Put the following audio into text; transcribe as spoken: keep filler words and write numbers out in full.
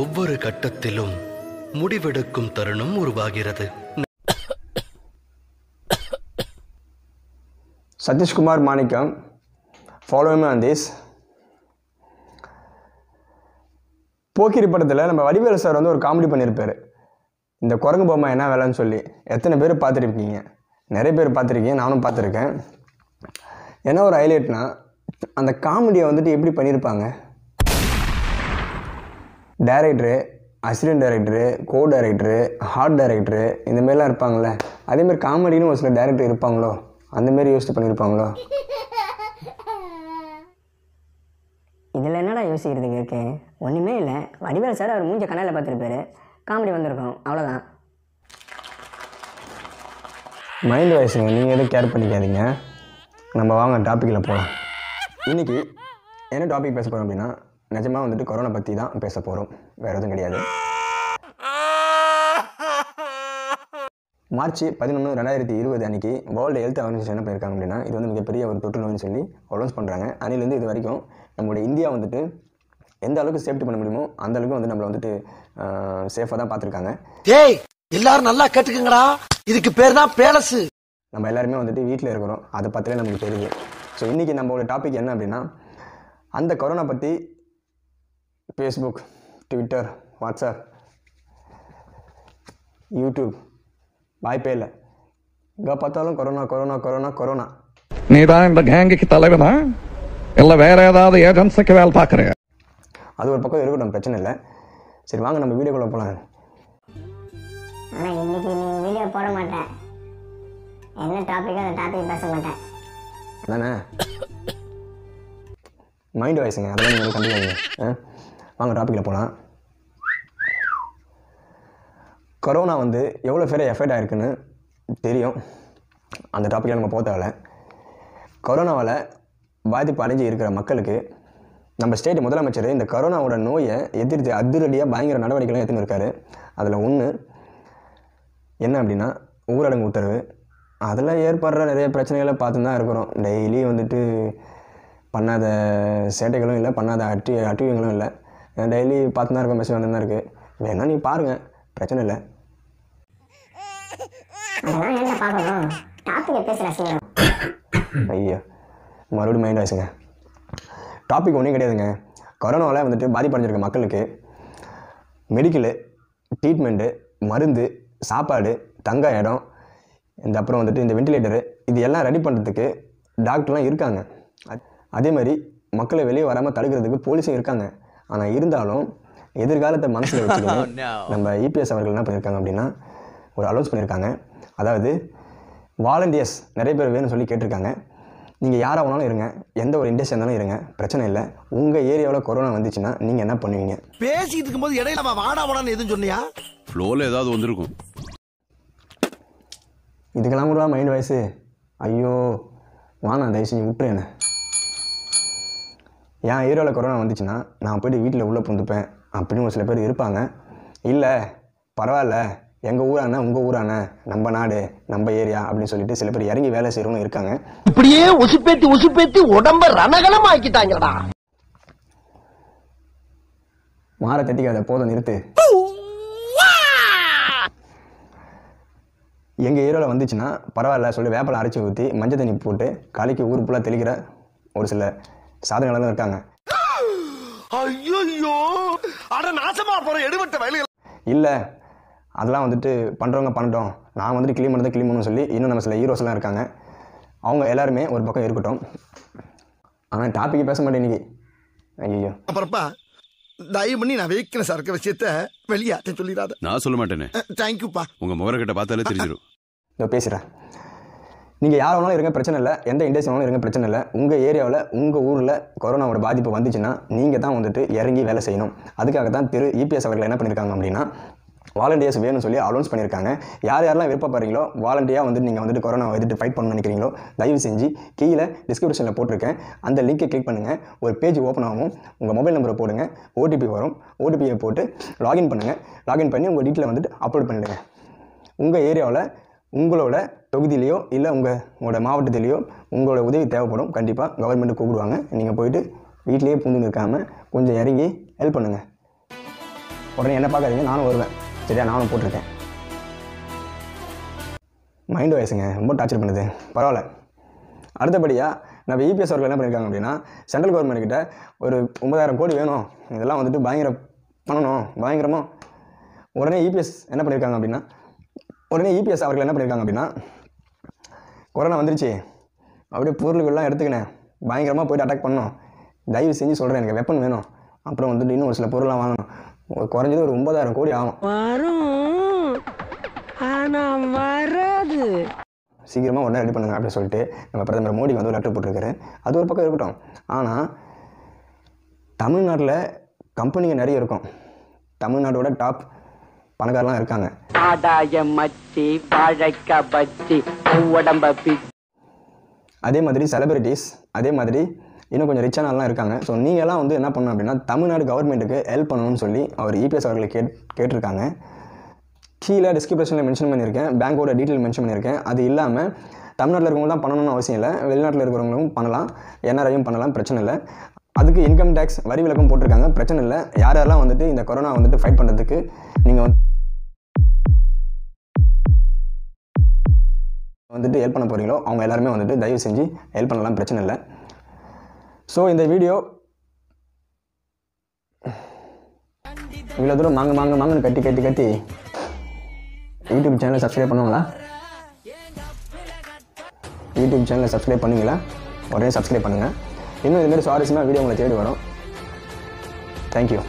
ஒவ்வொரு கட்டத்திலும் முடிவெடுக்கும் தருணம் உருவாகிறது. சதீஷ்குமார் மாணிக்கம், follow me on this. போக்கிரி படத்தில் நம்ம வடிவேலு சார் வந்து ஒரு காமெடி பண்ணியிருப்பார். இந்த குரங்கு பொம்மை என்ன வேலைன்னு சொல்லி எத்தனை பேர் பார்த்துருப்பீங்க, நிறைய பேர் பார்த்துருக்கீங்க, நானும் பார்த்துருக்கேன். என்ன ஒரு ஹைலைட்னா, அந்த காமெடியை வந்துட்டு எப்படி பண்ணியிருப்பாங்க, director, assistant director, co director, art director, இந்த மாதிரிலாம் இருப்பாங்களே, அதேமாதிரி காமெடின்னு ஒரு சில டைரக்டர் இருப்பாங்களோ, அந்தமாரி யோசிச்சு பண்ணியிருப்பாங்களோ. இதில் என்னடா யோசிக்கிறதுக்கு இருக்கு, ஒன்றுமே இல்லை. வடிவேல் சார் அவர் மூஞ்ச கண்ணால் பார்த்துருப்பாரு, காமெடி வந்திருக்கோம், அவ்வளோதான். மைண்ட் வாய்ஸுங்க, நீங்கள் எதுவும் கேர் பண்ணிக்காதீங்க. நம்ம வாங்க டாப்பிக்கில் போகலாம். இன்றைக்கி என்ன டாபிக் பேச போகிறோம் அப்படின்னா, நிஜமாக வந்துட்டு கொரோனா பற்றி தான் பேச போகிறோம், வேறு எதுவும் கிடையாது. மார்ச் பதினொன்று ரெண்டாயிரத்தி இருபது அன்றைக்கி வேர்ல்டு ஹெல்த் ஆர்கனைசேஷன் என்ன பண்ணியிருக்காங்க அப்படின்னா, இது வந்து மிகப்பெரிய ஒரு தொற்று நோய்னு சொல்லி அனௌன்ஸ் பண்ணுறாங்க. அன்னிலேருந்து இது வரைக்கும் நம்மளுடைய இந்தியா வந்துட்டு எந்த அளவுக்கு சேஃப்டி பண்ண முடியுமோ அந்தளவுக்கு வந்து நம்மளை வந்துட்டு சேஃபாக தான் பார்த்துருக்காங்க. ஏய் எல்லாரும் நல்லா கேட்டுக்குங்கடா, இதுக்கு பேர் தான் பேலஸு. நம்ம எல்லாருமே வந்துட்டு வீட்டில் இருக்கிறோம், அதை பற்றிலே நமக்கு தெரியுது. ஸோ இன்றைக்கி நம்மளோட டாபிக் என்ன அப்படின்னா, அந்த கொரோனா பற்றி ஃபேஸ்புக், ட்விட்டர், வாட்ஸ்அப், யூடியூப் வாய்ப்பே இல்லை. இங்கே பார்த்தாலும் கொரோனா கொரோனா கொரோனா கொரோனா. நீ தான் இந்த கேங்குக்கு தலைவனா இல்லை வேறு ஏதாவது ஏஜென்சிக்கு வேலை பார்க்குறேன்? அது ஒரு பக்கம் இருக்கட்டும், பிரச்சனை இல்லை. சரி வாங்க நம்ம வீடியோக்குள்ளே போகலாம். ஆனால் இன்னைக்கு நீ வீடியோ போட மாட்டேன், என்ன டாப்பிக்கோ அந்த டாபிக் பேச மாட்டேன் தானே. மைண்ட் வாய்ஸுங்க, அதெல்லாம் நீங்கள் கண்டிப்பாங்க. வாங்க டாப்பிக்கில் போகலாம். கொரோனா வந்து எவ்வளோ பேரை எஃபெக்ட் ஆகிருக்குன்னு தெரியும், அந்த டாப்பிக்கில் நம்ம போகவில்லை. கொரோனாவில் பாதிப்பு அடைஞ்சி இருக்கிற மக்களுக்கு நம்ம ஸ்டேட் முதலமைச்சர் இந்த கொரோனாவோட நோயை எதிர்த்து அதிரடியாக பயங்கர நடவடிக்கைலாம் எடுத்துன்னு இருக்காரு. அதில் ஒன்று என்ன அப்படின்னா ஊரடங்கு உத்தரவு. அதில் ஏற்படுற நிறைய பிரச்சனைகளை பார்த்து தான் இருக்கிறோம். டெய்லி வந்துட்டு பண்ணாத சேட்டைகளும் இல்லை, பண்ணாத அட்டி அட்டிவங்களும் இல்லை. டெய்லி பார்த்து தான் இருக்கிற மெசேஜ் வந்து தான் இருக்குது. வேணால் நீங்கள் பாருங்கள், பிரச்சனை இல்லை. ஐயா மறுபடியும் மைண்ட் ஆயிடுச்சுங்க. டாபிக் ஒன்றும் கிடையாதுங்க. கொரோனாவில் வந்துட்டு பாதிப்படைஞ்சிருக்க மக்களுக்கு மெடிக்கலு, ட்ரீட்மெண்ட்டு, மருந்து, சாப்பாடு, தங்க இடம், இந்த அப்புறம் வந்துட்டு இந்த வெண்டிலேட்டரு, இது எல்லாம் ரெடி பண்ணுறதுக்கு டாக்டர்லாம் இருக்காங்க. அதேமாதிரி மக்களை வெளியே வராமல் தடுக்கிறதுக்கு போலீஸும் இருக்காங்க. ஆனால் இருந்தாலும் எதிர்காலத்தை மனசில் வச்சுக்கணும். நம்ம இபிஎஸ் அவர்கள் என்ன பண்ணியிருக்காங்க அப்படின்னா ஒரு அலௌன்ஸ் பண்ணியிருக்காங்க. அதாவது வாலண்டியர்ஸ் நிறைய பேர் வேணும்னு சொல்லி கேட்டிருக்காங்க. நீங்கள் யாராக வேணாலும் இருங்க, எந்த ஒரு இண்டஸ்ட்ரி இருந்தாலும் இருங்க, பிரச்சனை இல்லை. உங்கள் ஏரியாவில் கொரோனா வந்துச்சுன்னா நீங்கள் என்ன பண்ணுவீங்க? பேசிட்டு இருக்கும்போது இடையில நம்ம வாடா வாடான்னு எதுவும் சொன்னியா? ஃப்ளோவில் ஏதாவது வந்துருக்கும். இதுக்கெல்லாம் கூட மைண்ட் வாய்ஸு. ஐயோ வானா, தயவு செஞ்சு விட்டுரு என்ன. என் ஏரியாவில் கொரோனா வந்துச்சுன்னா நான் போய்ட்டு வீட்டில் உள்ளே புந்துப்பேன் அப்படின்னு ஒரு சில பேர் இருப்பாங்க. இல்லை பரவாயில்ல, எங்கள் ஊரான உங்கள் ஊரான நம்ம நாடு நம்ம ஏரியா அப்படின்னு சொல்லிட்டு சில பேர் இறங்கி வேலை செய்கிறவங்க இருக்காங்க. இப்படியே உசுப்பேத்தி உசுப்பேத்தி உடம்ப ரணகலம் ஆக்கிட்டாங்கடா. மாற தட்டிக்காத, போதும் நிறுத்து. எங்கள் ஏரியாவில் வந்துச்சுன்னா பரவாயில்ல சொல்லி வேப்பலை அரைச்சி ஊற்றி மஞ்சள் தண்ணி போட்டு காலைக்கு ஊர் ஃபுல்லாக தெளிக்கிற ஒரு சில சாதனைகளும் இருக்காங்க. இல்லை அதெல்லாம் வந்துட்டு பண்ணுறவங்க பண்ணிட்டோம், நான் வந்துட்டு கிளீன் பண்ணுறது கிளீன் பண்ணணும்னு சொல்லி இன்னும் நம்ம சில ஹீரோஸ்லாம் இருக்காங்க. அவங்க எல்லாருமே ஒரு பக்கம் இருக்கட்டும். ஆனால் டாபிக் பேச மாட்டேன் இன்னைக்கு. ஐயோ அப்புறப்பா, தயவு பண்ணி நான் வைக்கிற சரக்கு விஷயத்தை வெளியாட்ட சொல்லிடாத. நான் சொல்ல மாட்டேனே. தேங்க்யூப்பா, உங்கள் முகர்கிட்ட பார்த்தாலே தெரிஞ்சிடும். இதோ பேசுகிறேன். நீங்கள் யார் வேணாலும் இருங்க, பிரச்சனை இல்லை. எந்த இண்டஸ்ட்ரி வேணாலும் இருங்க, பிரச்சனை இல்லை. உங்கள் ஏரியாவில் உங்கள் ஊரில் கொரோனாவோட பாதிப்பு வந்துச்சுன்னா நீங்கள் தான் வந்துட்டு இறங்கி வேலை செய்யணும். அதுக்காக தான் திரு இபிஎஸ் அவர்கள் என்ன பண்ணியிருக்காங்க அப்படின்னா வாலண்டியர்ஸ் வேணும்னு சொல்லி அலௌன்ஸ் பண்ணியிருக்காங்க. யார் யாரெல்லாம் விருப்பப்படுறீங்களோ வாலண்டியாக வந்துட்டு நீங்கள் வந்துட்டு கொரோனா வந்துட்டு ஃபைட் பண்ணணும்னு நினைக்கிறீங்களோ தயவு செஞ்சு கீழே டிஸ்கிரிப்ஷனில் போட்டிருக்கேன், அந்த லிங்கை கிளிக் பண்ணுங்கள். ஒரு பேஜ் ஓப்பன் ஆகும், உங்கள் மொபைல் நம்பரை போடுங்க, ஓடிபி வரும், ஓடிபியை போட்டு லாகின் பண்ணுங்கள். லாகின் பண்ணி உங்கள் டீட்டெயிலை வந்துட்டு அப்லோட் பண்ணிவிடுங்க. உங்கள் ஏரியாவில் உங்களோட தொகுதியிலையோ இல்லை உங்கள் உங்களோட மாவட்டத்திலையோ உங்களோட உதவி தேவைப்படும். கண்டிப்பாக கவர்மெண்ட்டு கூப்பிடுவாங்க. நீங்கள் போயிட்டு வீட்டிலேயே பூந்துன்னு இருக்காமல் கொஞ்சம் இறங்கி ஹெல்ப் பண்ணுங்கள். உடனே என்ன பார்க்காதீங்க, நானும் வருவேன் சரியா, நானும் போட்டிருக்கேன். மைண்டு வயசுங்க ரொம்ப டார்ச்சர் பண்ணுது, பரவாயில்ல. அடுத்தபடியாக நம்ம இபிஎஸ் அவர்கள் என்ன பண்ணியிருக்காங்க அப்படின்னா, சென்ட்ரல் கவர்மெண்ட் கிட்ட ஒரு ஒன்பதாயிரம் கோடி வேணும், இதெல்லாம் வந்துட்டு பயங்கர பண்ணணும் பயங்கரமாக. உடனே இபிஎஸ் என்ன பண்ணியிருக்காங்க அப்படின்னா, உடனே இபிஎஸ் அவர்கள் என்ன பண்ணியிருக்காங்க அப்படின்னா, கொரோனா வந்துருச்சு அப்படியே பொருளுக்கெல்லாம் எடுத்துக்கினேன், பயங்கரமாக போய்ட்டு அட்டாக் பண்ணணும், தயவு செஞ்சு சொல்கிறேன், எனக்கு வெப்பன் வேணும், அப்புறம் வந்துட்டு இன்னும் ஒரு சில பொருள்லாம் வாங்கணும், குறைஞ்சது ஒரு ஒன்பதாயிரம் கோடி ஆகும், சீக்கிரமாக உடனே ரெடி பண்ணுங்க அப்படின்னு சொல்லிட்டு நம்ம பிரதமர் மோடிக்கு வந்து ஒரு லெட்டர் போட்டிருக்காரு. அது ஒரு பக்கம் இருக்கட்டும், ஆனால் தமிழ்நாட்டில் கம்பெனிங்க நிறைய இருக்கும், தமிழ்நாட்டோட டாப் பணக்காரெலாம் இருக்காங்க. அதே மாதிரி செலிபிரிட்டிஸ், அதே மாதிரி இன்னும் கொஞ்சம் ரிச்சானலாம் இருக்காங்க. ஸோ நீங்கள்லாம் வந்து என்ன பண்ணணும் அப்படின்னா, தமிழ்நாடு கவர்மெண்ட்டுக்கு ஹெல்ப் பண்ணணும்னு சொல்லி அவர் இபிஎஸ் அவர்களை கேட் கேட்டிருக்காங்க. கீழே டிஸ்கிரிப்ஷனில் மென்ஷன் பண்ணியிருக்கேன், பேங்கோட டீட்டெயில் மென்ஷன் பண்ணியிருக்கேன். அது இல்லாமல் தமிழ்நாட்டில் இருக்கிறவங்க தான் பண்ணணும்னு அவசியம் இல்லை, வெளிநாட்டில் இருக்கிறவங்களும் பண்ணலாம், என்ஆர்ஐயும் பண்ணலாம், பிரச்சனை இல்லை. அதுக்கு இன்கம் டேக்ஸ் வரி விலக்கும் போட்டிருக்காங்க, பிரச்சனை இல்லை. யார் யாரெல்லாம் வந்துட்டு இந்த கொரோனா வந்துட்டு ஃபைட் பண்ணுறதுக்கு நீங்கள் வந்து வந்துட்டு ஹெல்ப் பண்ண போகிறீங்களோ அவங்க எல்லாருமே வந்துட்டு தயவு செஞ்சு ஹெல்ப் பண்ணலாம், பிரச்சனை இல்லை. ஸோ இந்த வீடியோ இவ்வளோ தூரம் மாங்க மாங்க மாங்கன்னு கட்டி கட்டி கட்டி யூடியூப் சேனலை சப்ஸ்கிரைப் பண்ணுவாங்களா? யூடியூப் சேனலை சப்ஸ்கிரைப் பண்ணுவீங்களா? உடனே சப்ஸ்கிரைப் பண்ணுங்கள். இன்னும் இதுமாதிரி சுவாரஸ்யமாக வீடியோ உங்களை தேடி வரும். தேங்க்யூ.